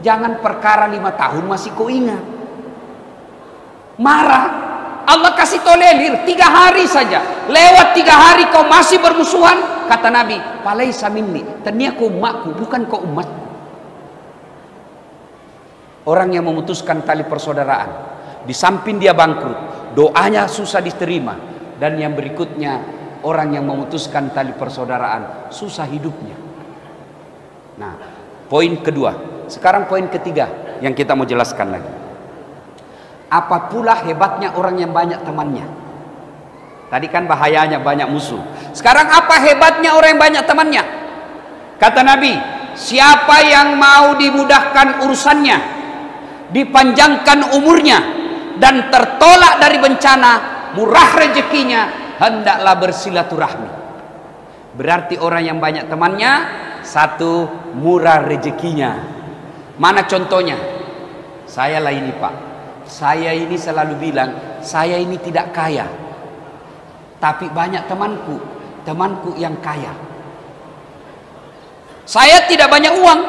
jangan perkara lima tahun masih kau ingat. Marah, Allah kasih tolerir tiga hari saja. Lewat tiga hari kau masih bermusuhan, kata Nabi, "Falaisa minni." Ternyata kau umatku, bukan kau umat. Orang yang memutuskan tali persaudaraan, di samping dia bangkrut, doanya susah diterima, dan yang berikutnya orang yang memutuskan tali persaudaraan susah hidupnya. Nah, poin kedua. Sekarang poin ketiga yang kita mau jelaskan lagi. Apa pula hebatnya orang yang banyak temannya? Tadi kan bahayanya banyak musuh. Sekarang apa hebatnya orang yang banyak temannya? Kata Nabi, siapa yang mau dimudahkan urusannya, dipanjangkan umurnya, dan tertolak dari bencana, murah rezekinya, hendaklah bersilaturahmi. Berarti orang yang banyak temannya, satu, murah rezekinya. Mana contohnya? Saya lah ini, Pak. Saya ini selalu bilang, saya ini tidak kaya, tapi banyak temanku, temanku yang kaya. Saya tidak banyak uang,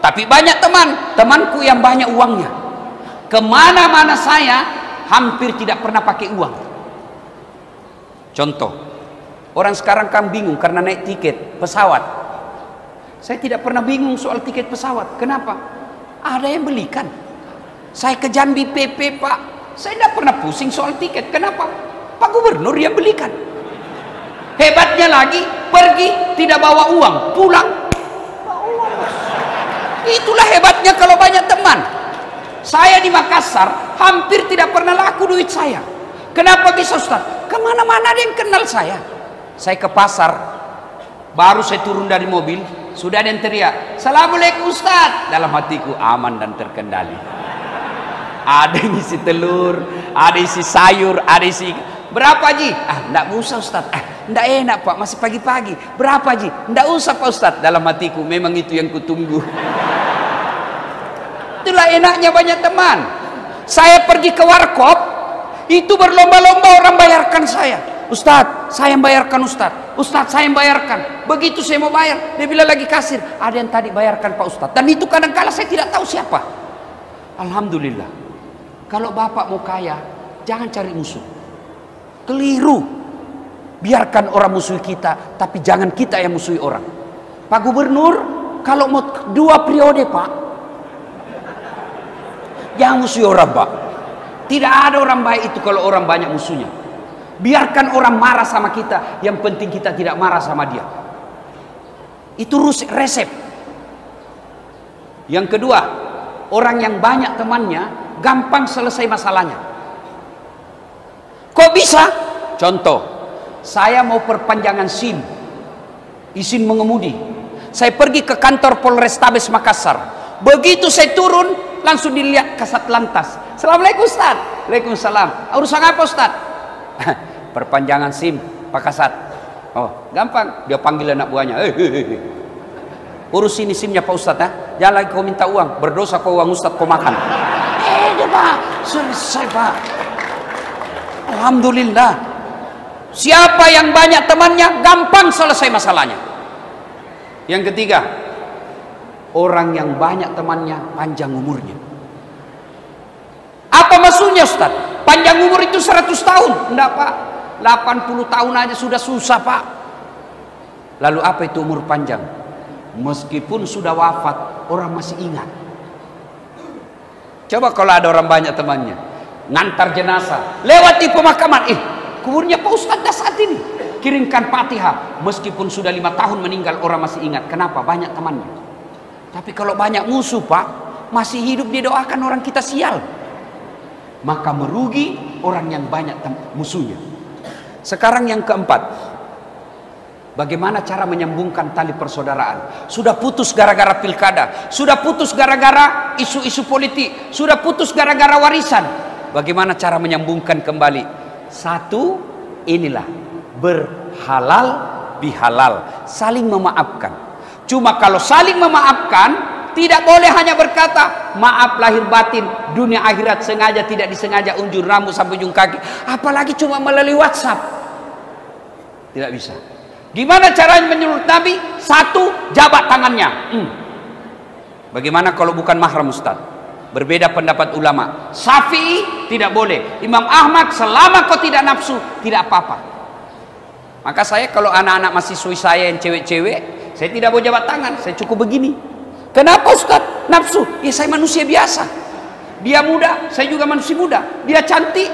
tapi banyak teman, temanku yang banyak uangnya. Kemana-mana saya hampir tidak pernah pakai uang. Contoh, orang sekarang kan bingung karena naik tiket pesawat. Saya tidak pernah bingung soal tiket pesawat. Kenapa? Ada yang belikan. Saya ke Jambi P P, Pak. Saya tidak pernah pusing soal tiket. Kenapa? Pak Gubernur yang belikan. Hebatnya lagi, pergi tidak bawa uang, pulang bawa uang. Itulah hebatnya kalau banyak teman. Saya di Makassar hampir tidak pernah laku duit saya. Kenapa bisa, Ustaz? Kemana-mana ada yang kenal saya. Saya ke pasar, baru saya turun dari mobil, sudah ada yang teriak, "Assalamualaikum Ustaz." Dalam hatiku aman dan terkendali. Ada isi telur, ada isi sayur, ada isi... "Berapa, Ji?" "Ah, enggak usah, Ustaz." "Ah, enggak enak, Pak, masih pagi-pagi." "Berapa, Ji?" "Enggak usah, Pak Ustaz." Dalam hatiku, memang itu yang kutunggu. Itulah enaknya banyak teman. Saya pergi ke warkop, itu berlomba-lomba orang bayarkan saya. "Ustaz, saya yang bayarkan, Ustaz. Ustaz, saya yang bayarkan." Begitu saya mau bayar, dia bilang lagi kasir, "Ada yang tadi bayarkan, Pak Ustaz." Dan itu kadang-kadang saya tidak tahu siapa. Alhamdulillah. Kalau bapak mau kaya, jangan cari musuh. Keliru. Biarkan orang musuhi kita, tapi jangan kita yang musuhi orang. Pak Gubernur, kalau mau dua periode, Pak, jangan musuhi orang, Pak. Tidak ada orang baik itu kalau orang banyak musuhnya. Biarkan orang marah sama kita, yang penting kita tidak marah sama dia. Itu resep. Yang kedua, orang yang banyak temannya gampang selesai masalahnya. Kok bisa? Contoh, saya mau perpanjangan SIM, izin mengemudi. Saya pergi ke kantor Polrestabes Makassar. Begitu saya turun, langsung dilihat kasat lantas. "Assalamualaikum Ustaz." "Waalaikumsalam." "Urusan apa Ustaz?" "Perpanjangan SIM, Pak Kasat." "Oh, gampang." Dia panggil anak buahnya. "Eh, eh, eh. Urus ini SIMnya Pak Ustaz, ya. Jangan lagi kau minta uang. Berdosa kau uang Ustaz kau makan." Pak, selesai, Pak. Alhamdulillah. Siapa yang banyak temannya, gampang selesai masalahnya. Yang ketiga, orang yang banyak temannya, panjang umurnya. Apa maksudnya, Ustaz? Panjang umur itu seratus tahun. Enggak, Pak. delapan puluh tahun aja sudah susah, Pak. Lalu apa itu umur panjang? Meskipun sudah wafat, orang masih ingat. Coba kalau ada orang banyak temannya ngantar jenazah, lewati pemakaman, eh kuburnya Pak Ustadz dah saat ini, kirimkan Fatihah. Meskipun sudah lima tahun meninggal, orang masih ingat. Kenapa? Banyak temannya. Tapi kalau banyak musuh, Pak, masih hidup didoakan orang kita sial. Maka merugi orang yang banyak musuhnya. Sekarang yang keempat, bagaimana cara menyambungkan tali persaudaraan? Sudah putus gara-gara pilkada, sudah putus gara-gara isu-isu politik, sudah putus gara-gara warisan. Bagaimana cara menyambungkan kembali? Satu, inilah berhalal bihalal, saling memaafkan. Cuma kalau saling memaafkan, tidak boleh hanya berkata maaf lahir batin, dunia akhirat sengaja tidak disengaja, unjur rambut sampai ujung kaki, apalagi cuma melalui WhatsApp. Tidak bisa. Gimana caranya menurut Nabi? Satu, jabat tangannya. Hmm. Bagaimana kalau bukan mahram, Ustaz? Berbeda pendapat ulama. Syafi'i tidak boleh. Imam Ahmad, selama kau tidak nafsu, tidak apa-apa. Maka saya kalau anak-anak mahasiswi saya yang cewek-cewek, saya tidak mau jabat tangan, saya cukup begini. Kenapa, Ustaz? Nafsu? Ya saya manusia biasa. Dia muda, saya juga manusia muda. Dia cantik,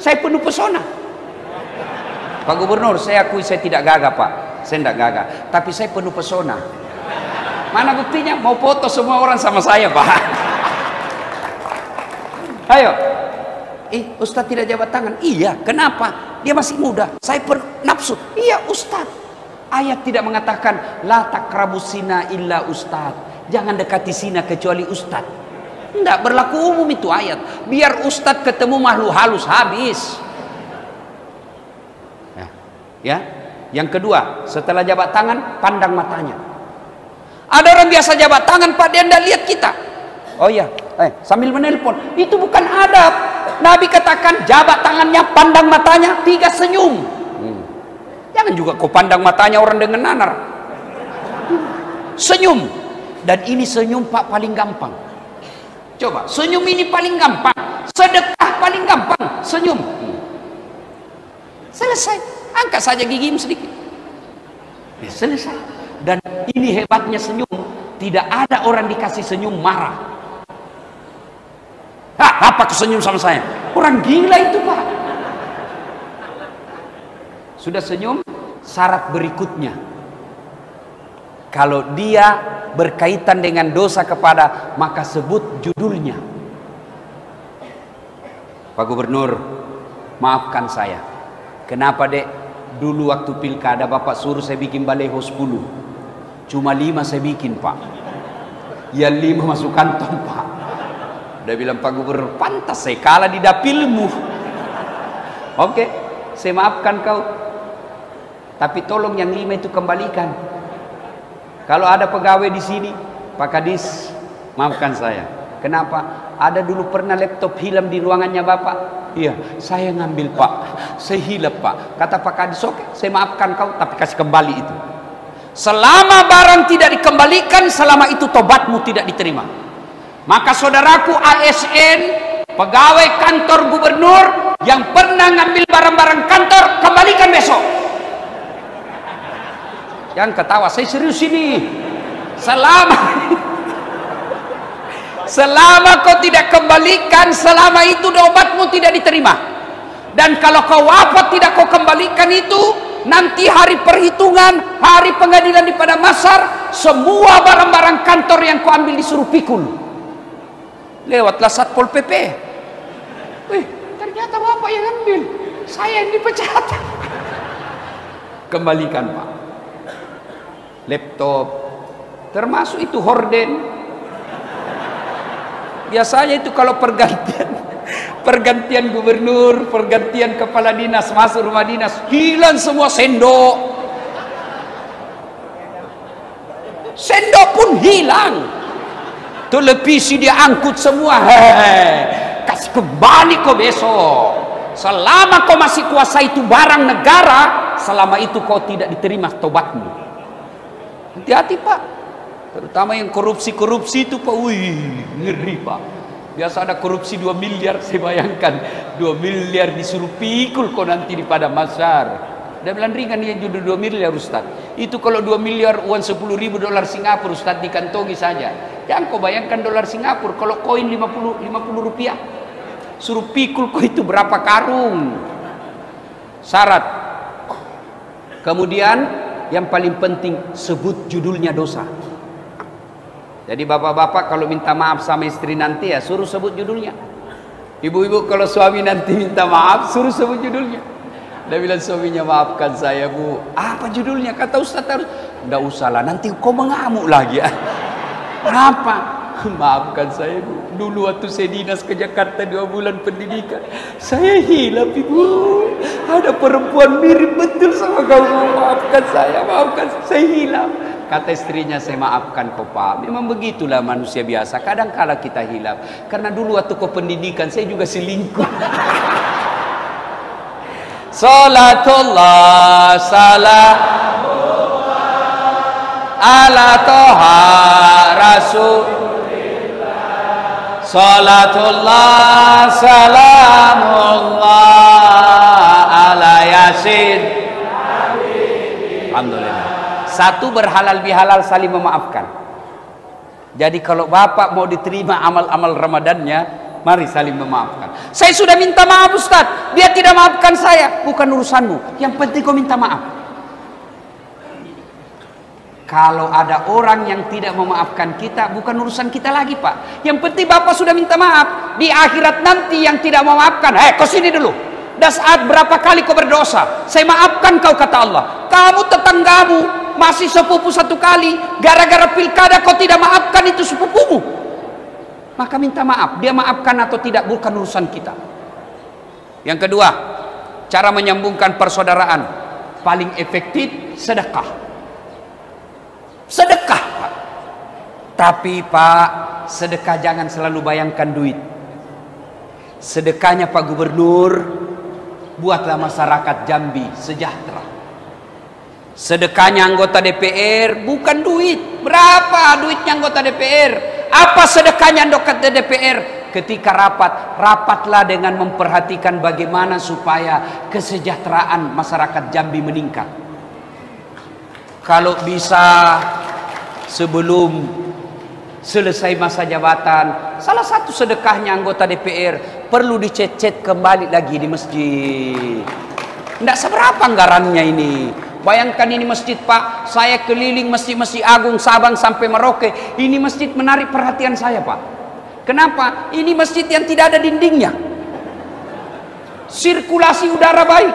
saya penuh pesona. Pak Gubernur, saya akui saya tidak gagah, Pak. Saya tidak gagah, tapi saya penuh pesona. Mana buktinya? Mau foto semua orang sama saya, Pak. Ayo. Eh, Ustaz tidak jabat tangan. Iya, kenapa? Dia masih muda. Saya nafsu. Iya, Ustaz. Ayat tidak mengatakan la taqrabu zina illa Ustaz. Jangan dekati zina kecuali Ustaz. Tidak berlaku umum itu ayat. Biar Ustaz ketemu makhluk halus habis. Ya, yang kedua, setelah jabat tangan, pandang matanya. Ada orang biasa jabat tangan, Pak, dia tidak lihat kita. Oh iya, eh, sambil menelpon. Itu bukan adab. Nabi katakan jabat tangannya, pandang matanya, tiga senyum. Hmm. Jangan juga kau pandang matanya orang dengan nanar. Hmm. Senyum. Dan ini senyum, Pak, paling gampang. Coba, senyum ini paling gampang. Sedekah paling gampang, senyum. Hmm. Selesai. Angkat saja gigimu sedikit, ya, selesai. Dan ini hebatnya senyum. Tidak ada orang dikasih senyum marah. Hah, apa kesenyum sama saya? Orang gila itu, Pak. Sudah senyum, syarat berikutnya, kalau dia berkaitan dengan dosa kepada, maka sebut judulnya. Pak Gubernur, maafkan saya. Kenapa, Dek? Dulu waktu pilkada Bapak suruh saya bikin baleho sepuluh. Cuma lima saya bikin, Pak. Ya lima masuk kantong, Pak. Dia bilang, Pak Gubernur, pantas saya kalah di dapilmu. Oke, saya maafkan kau. Tapi tolong yang lima itu kembalikan. Kalau ada pegawai di sini, Pak Kadis, maafkan saya. Kenapa? Ada dulu pernah laptop hilang di ruangannya Bapak. Iya, saya ngambil, Pak. Saya hilap, Pak. Kata Pak Kadis, oke, saya maafkan kau, tapi kasih kembali itu. Selama barang tidak dikembalikan, selama itu tobatmu tidak diterima. Maka saudaraku A S N, pegawai kantor gubernur yang pernah ngambil barang-barang kantor, kembalikan besok. Jangan ketawa, saya serius ini. Selama selama kau tidak kembalikan, selama itu tobatmu tidak diterima. Dan kalau kau wafat tidak kau kembalikan itu, nanti hari perhitungan, hari pengadilan di Padang Masar, semua barang-barang kantor yang kau ambil disuruh pikul. Lewatlah Satpol P P. Wih, ternyata Bapak yang ambil, saya yang dipecat. Kembalikan, Pak. Laptop, termasuk itu horden. Biasanya itu kalau pergantian pergantian gubernur, pergantian kepala dinas, masuk rumah dinas, hilang semua sendok. Sendok pun hilang. Televisi dia angkut semua. Hei, kasih kembali kau besok. Selama kau masih kuasa itu barang negara, selama itu kau tidak diterima tobatmu. Hati-hati, Pak. Terutama yang korupsi-korupsi itu, Pak, wih, ngeri, Pak. Biasa ada korupsi dua miliar, saya bayangkan dua miliar disuruh pikul kok nanti di Padang Masar. Dan bilang ringan ya judul dua miliar Ustaz. Itu kalau dua miliar uang sepuluh ribu dolar Singapura Ustaz dikantongi saja. Jangan kau bayangkan dolar Singapura, kalau koin lima puluh rupiah suruh pikul kok itu berapa karung. Syarat. Kemudian yang paling penting sebut judulnya dosa. Jadi bapak-bapak kalau minta maaf sama istri nanti ya suruh sebut judulnya. Ibu-ibu kalau suami nanti minta maaf suruh sebut judulnya. Dia bilang suaminya, maafkan saya bu. Apa judulnya? Kata Ustaz harus. Nggak usah lah, nanti kau mengamuk lagi ya. Kenapa? Maafkan saya bu. Dulu waktu saya dinas ke Jakarta dua bulan pendidikan, saya hilap ibu. Ada perempuan mirip betul sama kau. Maafkan saya, maafkan saya, saya hilap. Kata istrinya, saya maafkan kau pak. Memang begitulah manusia biasa. Kadang-kala kita hilaf. Karena dulu waktu kau pendidikan, saya juga selingkuh. Salatullah salam ala toha rasulillah. Salatullah salamullah ala yasin. Alhamdulillah. Satu, berhalal bihalal, saling memaafkan. Jadi kalau bapak mau diterima amal-amal Ramadannya, mari saling memaafkan. Saya sudah minta maaf Ustaz, dia tidak maafkan saya. Bukan urusanmu, yang penting kau minta maaf. Kalau ada orang yang tidak memaafkan kita, bukan urusan kita lagi pak. Yang penting bapak sudah minta maaf. Di akhirat nanti yang tidak memaafkan, eh hey, kau sini dulu. Dan saat berapa kali kau berdosa, saya maafkan kau kata Allah. Kamu tetanggamu masih sepupu satu kali, gara-gara pilkada kau tidak maafkan itu sepupumu. Maka minta maaf, dia maafkan atau tidak bukan urusan kita. Yang kedua, cara menyambungkan persaudaraan paling efektif sedekah. Sedekah pak. Tapi pak, sedekah jangan selalu bayangkan duit. Sedekahnya Pak Gubernur, buatlah masyarakat Jambi sejahtera. Sedekahnya anggota D P R bukan duit. Berapa duitnya anggota D P R? Apa sedekahnya anggota D P R? Ketika rapat, rapatlah dengan memperhatikan bagaimana supaya kesejahteraan masyarakat Jambi meningkat. Kalau bisa sebelum selesai masa jabatan, salah satu sedekahnya anggota D P R perlu dicecet kembali lagi di masjid. Tidak seberapa anggarannya ini. Bayangkan ini masjid pak, saya keliling masjid-masjid agung Sabang sampai Merauke. Ini masjid menarik perhatian saya pak. Kenapa? Ini masjid yang tidak ada dindingnya. Sirkulasi udara baik.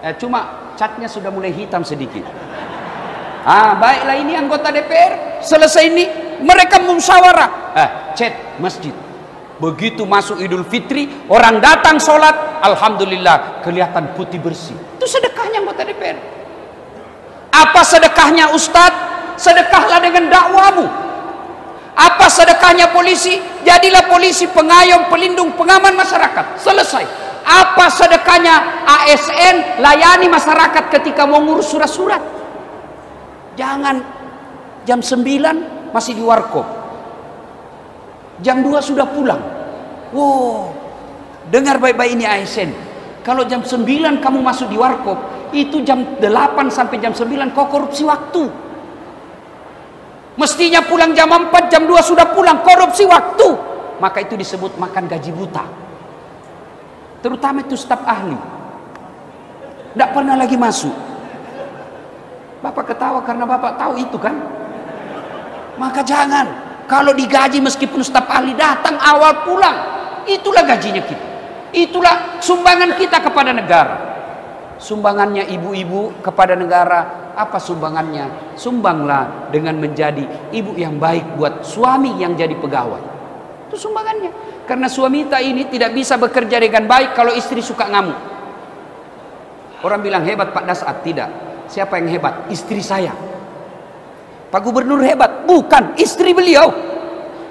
Eh, cuma catnya sudah mulai hitam sedikit. Ah, baiklah ini anggota D P R. Selesai ini mereka musyawarah. Eh, cet masjid. Begitu masuk Idul Fitri, orang datang sholat, alhamdulillah kelihatan putih bersih. Itu sedekahnya anggota D P R. Apa sedekahnya Ustadz? Sedekahlah dengan dakwamu. Apa sedekahnya polisi? Jadilah polisi pengayom, pelindung, pengaman masyarakat. Selesai. Apa sedekahnya A S N? Layani masyarakat ketika mau ngurus surat-surat. Jangan jam sembilan masih di warkop, jam dua sudah pulang. Wow, dengar baik-baik ini A S N. Kalau jam sembilan kamu masuk di warkop, itu jam delapan sampai jam sembilan kau korupsi waktu. Mestinya pulang jam empat, jam dua sudah pulang, korupsi waktu. Maka itu disebut makan gaji buta. Terutama itu staf ahli. Tidak pernah lagi masuk. Bapak ketawa karena bapak tahu itu kan. Maka jangan. Kalau digaji meskipun staf ahli datang awal pulang, itulah gajinya kita. Itulah sumbangan kita kepada negara. Sumbangannya ibu-ibu kepada negara, apa sumbangannya? Sumbanglah dengan menjadi ibu yang baik buat suami yang jadi pegawai. Itu sumbangannya. Karena suami kita ini tidak bisa bekerja dengan baik kalau istri suka ngamuk. Orang bilang hebat Pak Dasat, tidak. Siapa yang hebat? Istri saya. Pak Gubernur hebat, bukan istri beliau.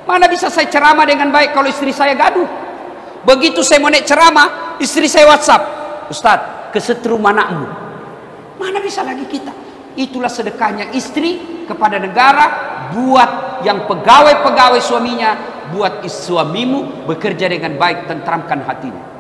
Mana bisa saya ceramah dengan baik kalau istri saya gaduh. Begitu saya mau naik ceramah, istri saya WhatsApp, Ustadz kesetrum anakmu. Mana bisa lagi kita. Itulah sedekahnya istri kepada negara, buat yang pegawai-pegawai suaminya buat suamimu bekerja dengan baik, tenteramkan hatinya.